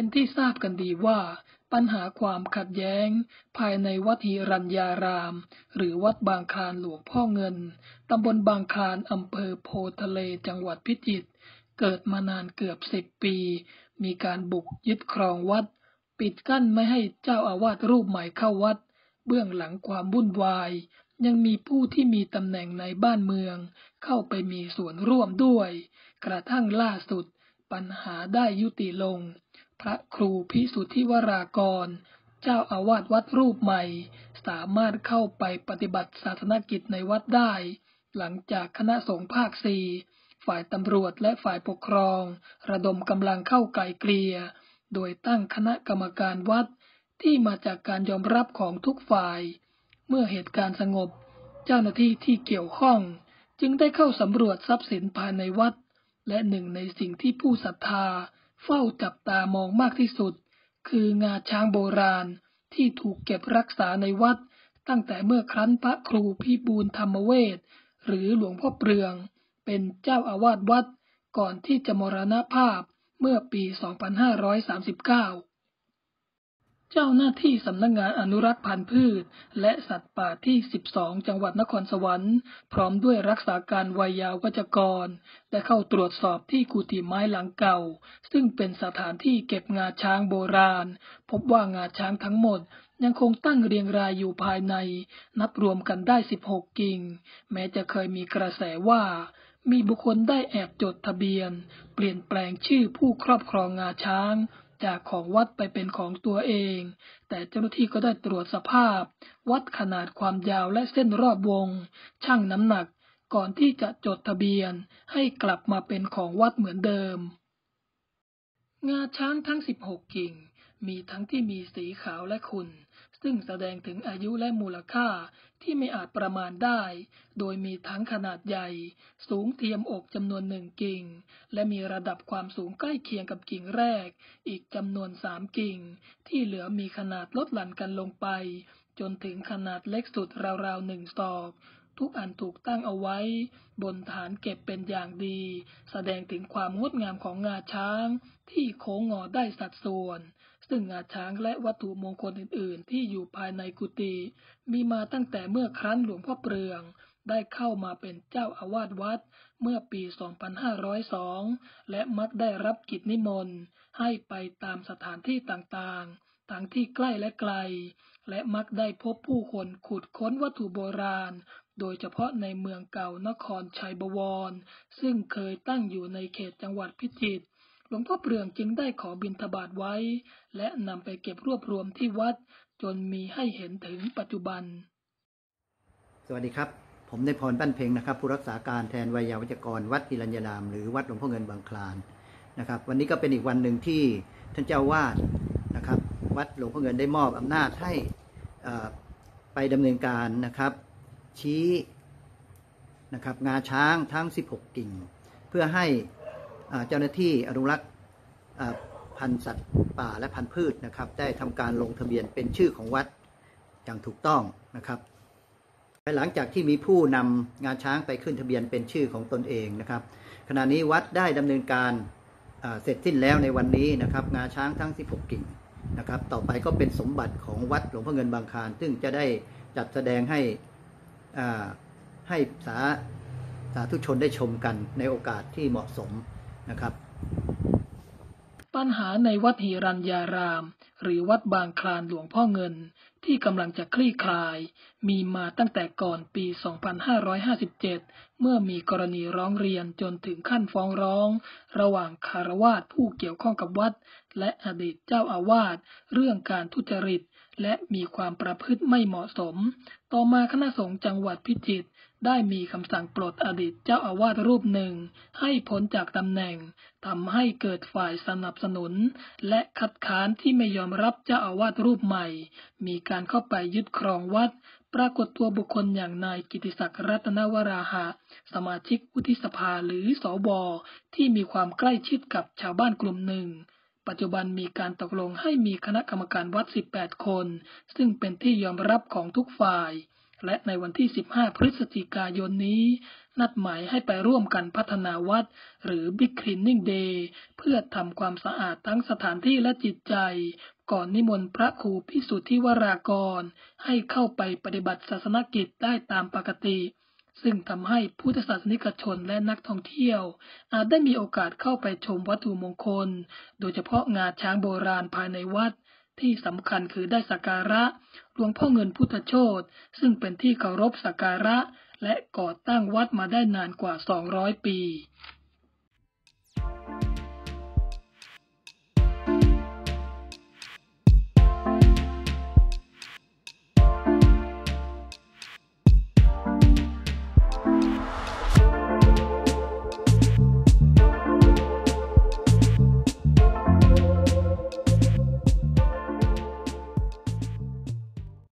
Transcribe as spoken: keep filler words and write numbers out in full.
เป็นที่ทราบกันดีว่าปัญหาความขัดแย้งภายในวัดหิรัญญารามหรือวัดบางคลานหลวงพ่อเงินตำบลบางคลานอำเภอโพธิ์ทะเลจังหวัดพิจิตรเกิดมานานเกือบสิบปีมีการบุกยึดครองวัดปิดกั้นไม่ให้เจ้าอาวาสรูปใหม่เข้าวัดเบื้องหลังความวุ่นวายยังมีผู้ที่มีตำแหน่งในบ้านเมืองเข้าไปมีส่วนร่วมด้วยกระทั่งล่าสุดปัญหาได้ยุติลงพระครูพิสุทธิวรากรเจ้าอาวาสวัดรูปใหม่สามารถเข้าไปปฏิบัติศาสนกิจในวัดได้หลังจากคณะสงฆ์ภาคสี่ฝ่ายตำรวจและฝ่ายปกครองระดมกำลังเข้าไกล่เกลี่ยโดยตั้งคณะกรรมการวัดที่มาจากการยอมรับของทุกฝ่ายเมื่อเหตุการณ์สงบเจ้าหน้าที่ที่เกี่ยวข้องจึงได้เข้าสำรวจทรัพย์สินภายในวัดและหนึ่งในสิ่งที่ผู้ศรัทธาเฝ้าจับตามองมากที่สุดคืองาช้างโบราณที่ถูกเก็บรักษาในวัดตั้งแต่เมื่อครั้นพระครูพิบูลธรรมเวชหรือหลวงพ่อเปลืองเป็นเจ้าอาวาสวัดก่อนที่จะมรณภาพเมื่อปี สองพันห้าร้อยสามสิบเก้า เจ้าหน้าที่สำนักงานอนุรักษ์พันธุ์พืชและสัตว์ป่าที่ สิบสอง จังหวัดนครสวรรค์พร้อมด้วยรักษาการไวยาวัจกรได้เข้าตรวจสอบที่กุฏิไม้หลังเก่าซึ่งเป็นสถานที่เก็บงาช้างโบราณพบว่างาช้างทั้งหมดยังคงตั้งเรียงรายอยู่ภายในนับรวมกันได้สิบหกกิ่งแม้จะเคยมีกระแสว่ามีบุคคลได้แอบจดทะเบียนเปลี่ยนแปลงชื่อผู้ครอบครองงาช้างจากของวัดไปเป็นของตัวเองแต่เจ้าหน้าที่ก็ได้ตรวจสภาพวัดขนาดความยาวและเส้นรอบวงชั่งน้ำหนักก่อนที่จะจดทะเบียนให้กลับมาเป็นของวัดเหมือนเดิมงาช้างทั้งสิบหกกิ่งมีทั้งที่มีสีขาวและขุ่นซึ่งแสดงถึงอายุและมูลค่าที่ไม่อาจประมาณได้โดยมีทั้งขนาดใหญ่สูงเทียมอกจำนวนหนึ่งกิ่งและมีระดับความสูงใกล้เคียงกับกิ่งแรกอีกจำนวนสามกิ่งที่เหลือมีขนาดลดหลั่นกันลงไปจนถึงขนาดเล็กสุดราวๆหนึ่งศอกทุกอันถูกตั้งเอาไว้บนฐานเก็บเป็นอย่างดีแสดงถึงความงดงามของงาช้างที่โค้งงอได้สัดส่วนซึ่งงาช้างและวัตถุมงคลอื่นๆที่อยู่ภายในกุฏิมีมาตั้งแต่เมื่อครั้นหลวงพ่อเปลืองได้เข้ามาเป็นเจ้าอาวาสวัดเมื่อปี สองพันห้าร้อยสอง และมักได้รับกิจนิมนต์ให้ไปตามสถานที่ต่างๆทั้งที่ใกล้และไกลและมักได้พบผู้คนขุดค้นวัตถุโบราณโดยเฉพาะในเมืองเก่านครชัยบวรซึ่งเคยตั้งอยู่ในเขตจังหวัดพิจิตรหลวงพ่อเปลืองจึงได้ขอบิณฑบาตไว้และนำไปเก็บรวบรวมที่วัดจนมีให้เห็นถึงปัจจุบันสวัสดีครับผมนายพร ปั้นเพ็งนะครับผู้รักษาการแทนไวยาวัจกรวัดหิรัญญารามหรือวัดหลวงพ่อเงินบางคลานนะครับวันนี้ก็เป็นอีกวันหนึ่งที่ท่านเจ้าวาดนะครับวัดหลวงพ่อเงินได้มอบอำนาจให้ไปดำเนินการนะครับชี้นะครับงาช้างทั้งสิบหกกิ่งเพื่อให้เจ้าหน้าที่อนุรักษ์พันธุ์สัตว์ป่าและพันธุ์พืชนะครับได้ทำการลงทะเบียนเป็นชื่อของวัดอย่างถูกต้องนะครับหลังจากที่มีผู้นำงาช้างไปขึ้นทะเบียนเป็นชื่อของตนเองนะครับขณะนี้วัดได้ดำเนินการเสร็จสิ้นแล้วในวันนี้นะครับงาช้างทั้งสิบหกกิ่งนะครับต่อไปก็เป็นสมบัติของวัดหลวงพ่อเงินบางคลานซึ่งจะได้จัดแสดงให้ให้สาสาธุชนได้ชมกันในโอกาสที่เหมาะสมนะครับปัญหาในวัดหิรัญญารามหรือวัดบางคลานหลวงพ่อเงินที่กำลังจะคลี่คลายมีมาตั้งแต่ก่อนปี สองพันห้าร้อยห้าสิบเจ็ด เมื่อมีกรณีร้องเรียนจนถึงขั้นฟ้องร้องระหว่างคฤหัสถ์ผู้เกี่ยวข้องกับวัดและอดีตเจ้าอาวาสเรื่องการทุจริตและมีความประพฤติไม่เหมาะสมต่อมาคณะสงฆ์จังหวัดพิจิตรได้มีคำสั่งปลดอดีตเจ้าอาวาสรูปหนึ่งให้พ้นจากตำแหน่งทำให้เกิดฝ่ายสนับสนุนและคัดค้านที่ไม่ยอมรับเจ้าอาวาสรูปใหม่มีการเข้าไปยึดครองวัดปรากฏตัวบุคคลอย่างนายกิติศักดิ์รัตนวราหะสมาชิกวุฒิสภาหรือสวที่มีความใกล้ชิดกับชาวบ้านกลุ่มหนึ่งปัจจุบันมีการตกลงให้มีคณะกรรมการวัดสิบแปดคนซึ่งเป็นที่ยอมรับของทุกฝ่าย และในวันที่สิบห้าพฤศจิกายนนี้นัดหมายให้ไปร่วมกันพัฒนาวัดหรือ Big Cleaning Day เพื่อทำความสะอาดทั้งสถานที่และจิตใจก่อนนิมนต์พระครูพิสุทธิวรากรให้เข้าไปปฏิบัติศาสนกิจได้ตามปกติซึ่งทำให้พุทธศาสนิกชนและนักท่องเที่ยวอาจได้มีโอกาสเข้าไปชมวัตถุมงคลโดยเฉพาะงาช้างโบราณภายในวัดที่สำคัญคือได้สักการะหลวงพ่อเงินพุทธโชติซึ่งเป็นที่เคารพสักการะและก่อตั้งวัดมาได้นานกว่าสองร้อยปี